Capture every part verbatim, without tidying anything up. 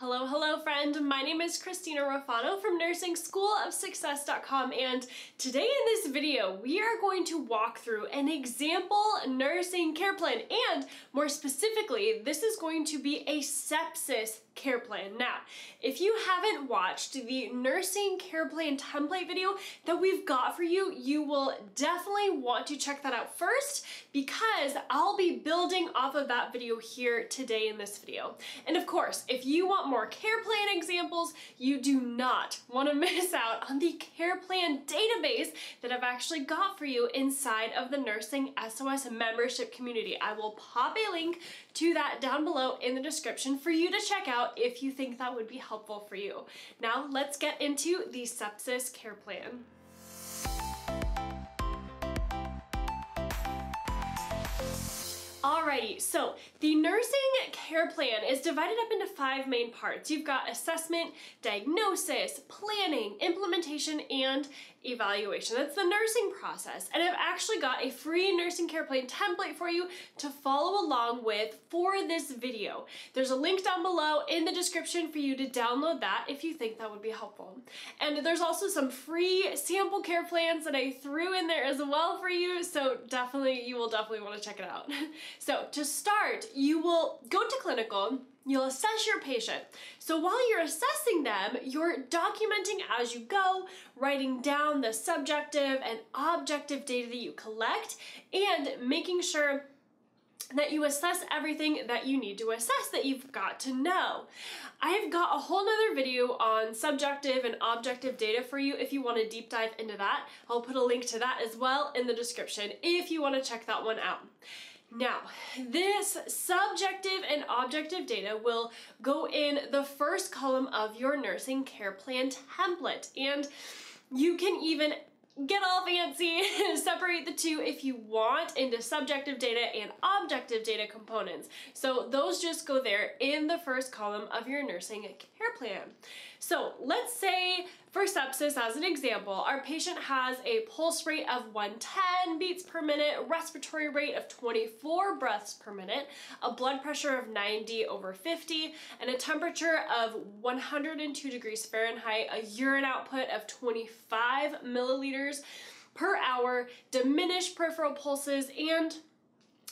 Hello, hello friend, my name is Christina Ruffano from Nursing School of Success dot com, and today in this video we are going to walk through an example nursing care plan, and more specifically this is going to be a sepsis care plan. Now, if you haven't watched the nursing care plan template video that we've got for you, you will definitely want to check that out first because I'll be building off of that video here today in this video. And of course, if you want more care plan examples, you do not want to miss out on the care plan database that I've actually got for you inside of the Nursing S O S membership community. I will pop a link to that down below in the description for you to check out if you think that would be helpful for you. Now let's get into the sepsis care plan. Alrighty, so the nursing care plan is divided up into five main parts. You've got assessment, diagnosis, planning, implementation, and evaluation. That's the nursing process. And I've actually got a free nursing care plan template for you to follow along with for this video. There's a link down below in the description for you to download that if you think that would be helpful. And there's also some free sample care plans that I threw in there as well for you, so definitely, you will definitely want to check it out. So to start, you will go to clinical, you'll assess your patient. So while you're assessing them, you're documenting as you go, writing down the subjective and objective data that you collect, and making sure that you assess everything that you need to assess that you've got to know. I've got a whole nother video on subjective and objective data for you if you want to deep dive into that. I'll put a link to that as well in the description if you want to check that one out. Now, this subjective and objective data will go in the first column of your nursing care plan template, and you can even get all fancy and separate the two if you want into subjective data and objective data components. So those just go there in the first column of your nursing care plan. So let's say for sepsis, as an example, our patient has a pulse rate of one ten beats per minute, respiratory rate of twenty-four breaths per minute, a blood pressure of ninety over fifty, and a temperature of one hundred two degrees Fahrenheit, a urine output of twenty-five milliliters per hour, diminished peripheral pulses, and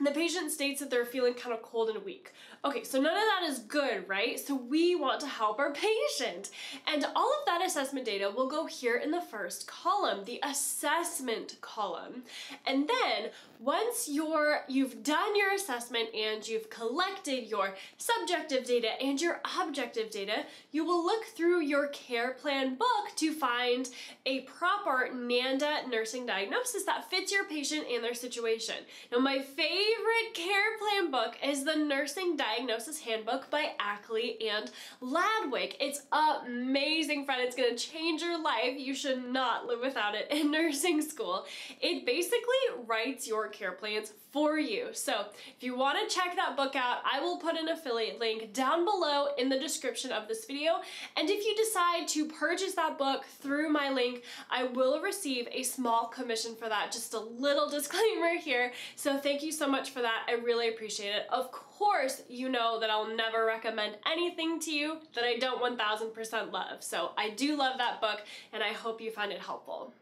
the patient states that they're feeling kind of cold and weak. Okay, so none of that is good, right? So we want to help our patient. And all of that assessment data will go here in the first column, the assessment column. And then once you're, you've done your assessment and you've collected your subjective data and your objective data, you will look through your care plan book to find a proper NANDA nursing diagnosis that fits your patient and their situation. Now, my favorite favorite care plan book is the Nursing Diagnosis Handbook by Ackley and Ladwick. It's amazing, friend. It's going to change your life. You should not live without it in nursing school. It basically writes your care plans for you. So if you want to check that book out, I will put an affiliate link down below in the description of this video. And if you decide to purchase that book through my link, I will receive a small commission for that. Just a little disclaimer here. So thank you so much much for that. I really appreciate it. Of course, you know that I'll never recommend anything to you that I don't one thousand percent love. So I do love that book and I hope you find it helpful.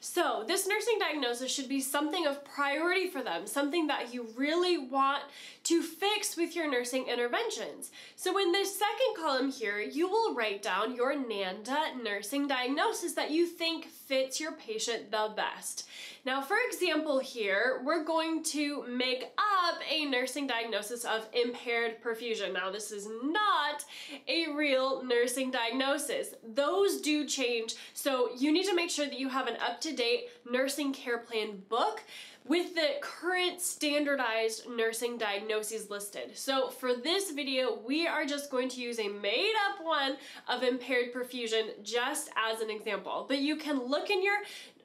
So this nursing diagnosis should be something of priority for them, something that you really want to fix with your nursing interventions. So in this second column here, you will write down your NANDA nursing diagnosis that you think fits your patient the best. Now, for example here, we're going to make up a nursing diagnosis of impaired perfusion. Now, this is not a real nursing diagnosis. Those do change, so you need to make sure that you have an up-to-date date nursing care plan book with the current standardized nursing diagnoses listed. So for this video, we are just going to use a made up one of impaired perfusion just as an example, but you can look in your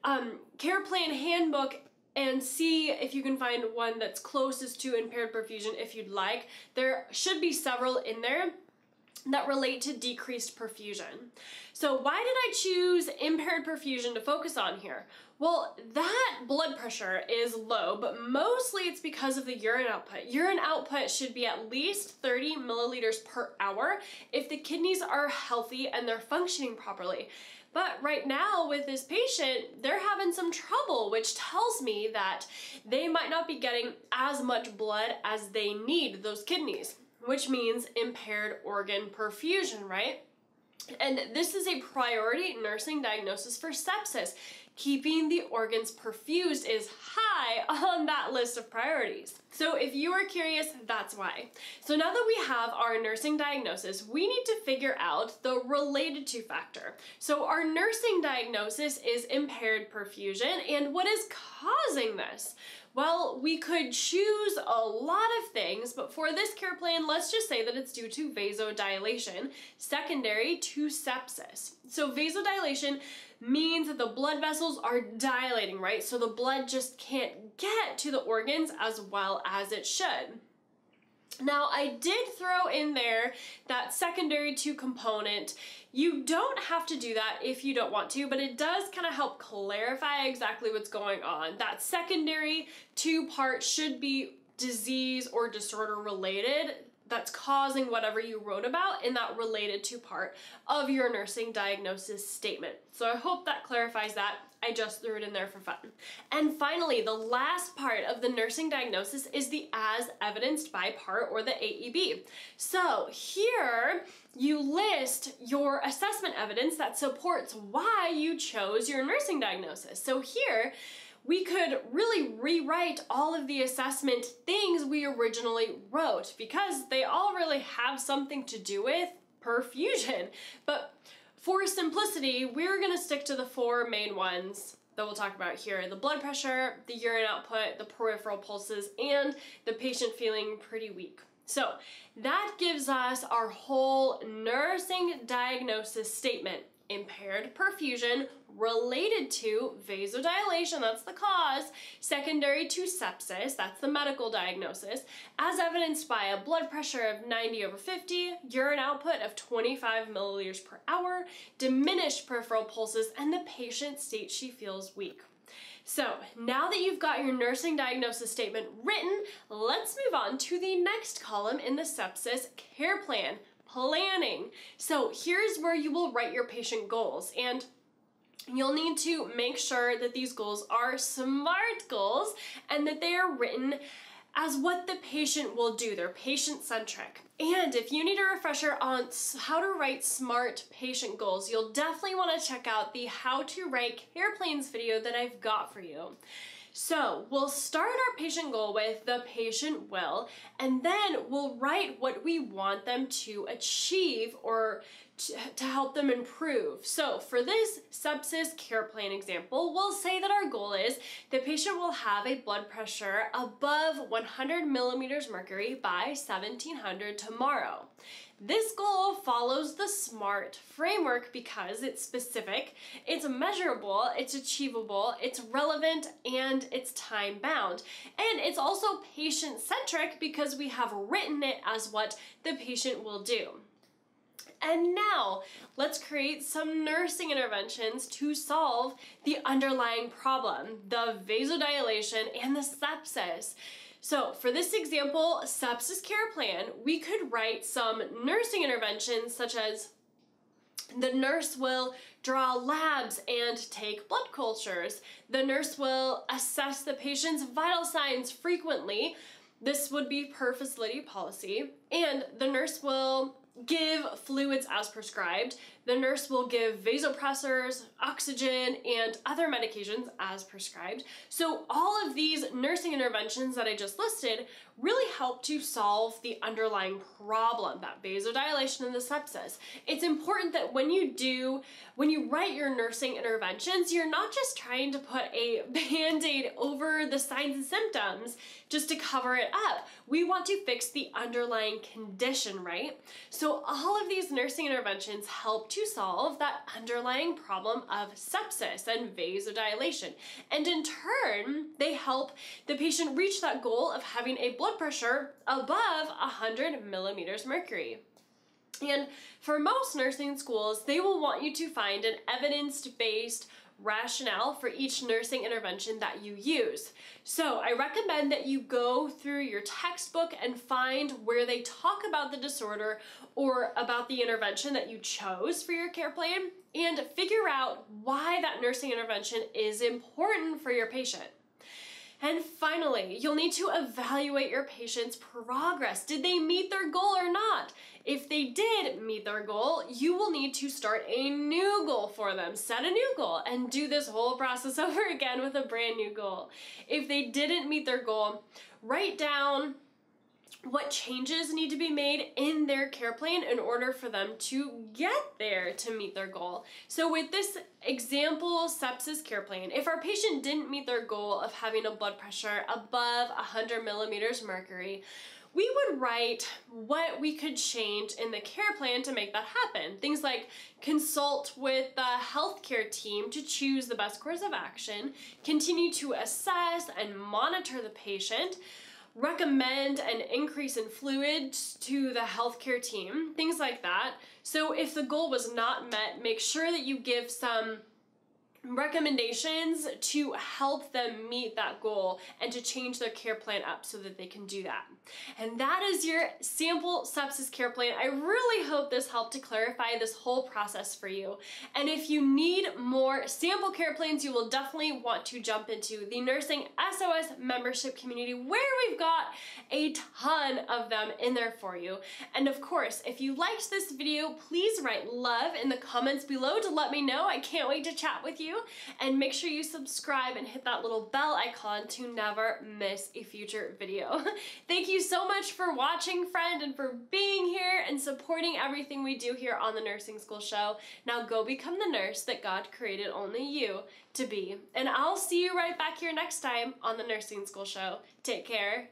um, care plan handbook and see if you can find one that's closest to impaired perfusion if you'd like. There should be several in there. that relate to decreased perfusion. So why did I choose impaired perfusion to focus on here? Well, that blood pressure is low, but mostly it's because of the urine output. Urine output should be at least thirty milliliters per hour if the kidneys are healthy and they're functioning properly. But right now with this patient, they're having some trouble, which tells me that they might not be getting as much blood as they need, those kidneys, which means impaired organ perfusion, right? And this is a priority nursing diagnosis for sepsis. Keeping the organs perfused is high on that list of priorities. So if you are curious, that's why. So now that we have our nursing diagnosis, we need to figure out the related to factor. So our nursing diagnosis is impaired perfusion, and what is causing this? Well, we could choose a lot of things, but for this care plan, let's just say that it's due to vasodilation, secondary to sepsis. So vasodilation means that the blood vessels are dilating, right? So the blood just can't get to the organs as well as it should. Now, I did throw in there that secondary to component. You don't have to do that if you don't want to, but it does kind of help clarify exactly what's going on. That secondary to part should be disease or disorder related that's causing whatever you wrote about in that related to part of your nursing diagnosis statement. So I hope that clarifies that. I just threw it in there for fun. And finally, the last part of the nursing diagnosis is the as evidenced by part, or the A E B. So here you list your assessment evidence that supports why you chose your nursing diagnosis. So here, we could really rewrite all of the assessment things we originally wrote because they all really have something to do with perfusion. But for simplicity, we're gonna stick to the four main ones that we'll talk about here: the blood pressure, the urine output, the peripheral pulses, and the patient feeling pretty weak. So that gives us our whole nursing diagnosis statement. Impaired perfusion related to vasodilation, that's the cause, secondary to sepsis, that's the medical diagnosis, as evidenced by a blood pressure of ninety over fifty, urine output of twenty-five milliliters per hour, diminished peripheral pulses, and the patient states she feels weak. So now that you've got your nursing diagnosis statement written, let's move on to the next column in the sepsis care plan. Planning. So here's where you will write your patient goals, and you'll need to make sure that these goals are SMART goals and that they are written as what the patient will do. They're patient-centric. And if you need a refresher on how to write SMART patient goals, you'll definitely want to check out the How to Write Care Plans video that I've got for you. So we'll start our patient goal with the patient will, and then we'll write what we want them to achieve or to, to help them improve. So for this sepsis care plan example, we'll say that our goal is the patient will have a blood pressure above one hundred millimeters mercury by seventeen hundred tomorrow. This goal follows the SMART framework because it's specific, it's measurable, it's achievable, it's relevant, and it's time-bound. And it's also patient-centric because we have written it as what the patient will do. And now let's create some nursing interventions to solve the underlying problem, the vasodilation and the sepsis. So for this example, sepsis care plan, we could write some nursing interventions such as the nurse will draw labs and take blood cultures. The nurse will assess the patient's vital signs frequently. This would be per facility policy. And the nurse will give fluids as prescribed. The nurse will give vasopressors, oxygen, and other medications as prescribed. So all of these nursing interventions that I just listed really help to solve the underlying problem, that vasodilation and the sepsis. It's important that when you do, when you write your nursing interventions, you're not just trying to put a band-aid over the signs and symptoms just to cover it up. We want to fix the underlying condition, right? So So all of these nursing interventions help to solve that underlying problem of sepsis and vasodilation. And in turn, they help the patient reach that goal of having a blood pressure above one hundred millimeters mercury. And for most nursing schools, they will want you to find an evidence-based rationale for each nursing intervention that you use. So I recommend that you go through your textbook and find where they talk about the disorder or about the intervention that you chose for your care plan and figure out why that nursing intervention is important for your patient. And finally, you'll need to evaluate your patient's progress. Did they meet their goal or not? If they did meet their goal, you will need to start a new goal for them, set a new goal, and do this whole process over again with a brand new goal. If they didn't meet their goal, write down what changes need to be made in their care plan in order for them to get there to meet their goal. So with this example sepsis care plan, if our patient didn't meet their goal of having a blood pressure above one hundred millimeters mercury, we would write what we could change in the care plan to make that happen. Things like consult with the healthcare team to choose the best course of action, continue to assess and monitor the patient, recommend an increase in fluids to the healthcare team, things like that. So if the goal was not met, make sure that you give some recommendations to help them meet that goal and to change their care plan up so that they can do that. And that is your sample sepsis care plan. I really hope this helped to clarify this whole process for you. And if you need more sample care plans, you will definitely want to jump into the Nursing S O S membership community, where we've got a ton of them in there for you. And of course, if you liked this video, please write love in the comments below to let me know. I can't wait to chat with you. And make sure you subscribe and hit that little bell icon to never miss a future video. Thank you so much for watching, friend, and for being here and supporting everything we do here on the Nursing School Show. Now go become the nurse that God created only you to be. And I'll see you right back here next time on the Nursing School Show. Take care.